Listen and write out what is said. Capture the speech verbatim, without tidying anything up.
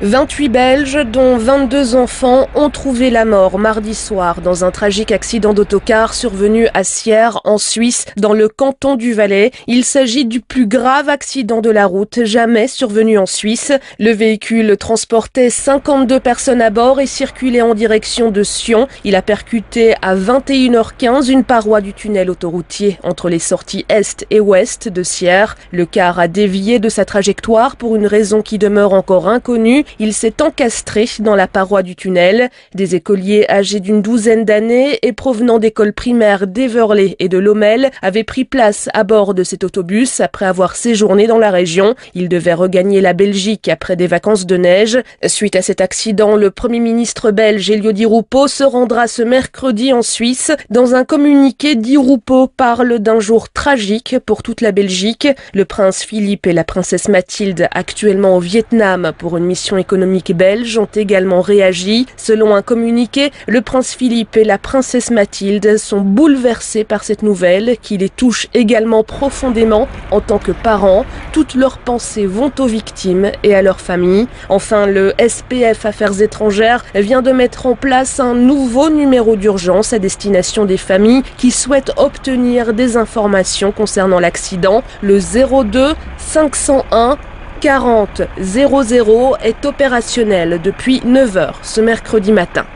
vingt-huit Belges, dont vingt-deux enfants, ont trouvé la mort mardi soir dans un tragique accident d'autocar survenu à Sierre, en Suisse, dans le canton du Valais. Il s'agit du plus grave accident de la route jamais survenu en Suisse. Le véhicule transportait cinquante-deux personnes à bord et circulait en direction de Sion. Il a percuté à vingt et une heures quinze une paroi du tunnel autoroutier entre les sorties est et ouest de Sierre. Le car a dévié de sa trajectoire pour une raison qui demeure encore inconnue. Il s'est encastré dans la paroi du tunnel. Des écoliers âgés d'une douzaine d'années et provenant d'écoles primaires d'Everley et de Lommel avaient pris place à bord de cet autobus après avoir séjourné dans la région. Ils devaient regagner la Belgique après des vacances de neige. Suite à cet accident, le Premier ministre belge Elio Di Rupo se rendra ce mercredi en Suisse. Dans un communiqué, Di Rupo parle d'un jour tragique pour toute la Belgique. Le prince Philippe et la princesse Mathilde, actuellement au Vietnam pour une mission économique belge, ont également réagi. Selon un communiqué, le prince Philippe et la princesse Mathilde sont bouleversés par cette nouvelle qui les touche également profondément en tant que parents. Toutes leurs pensées vont aux victimes et à leurs familles. Enfin, le S P F Affaires étrangères vient de mettre en place un nouveau numéro d'urgence à destination des familles qui souhaitent obtenir des informations concernant l'accident. Le zéro deux cinq cent un quarante zéro zéro est opérationnel depuis neuf heures ce mercredi matin.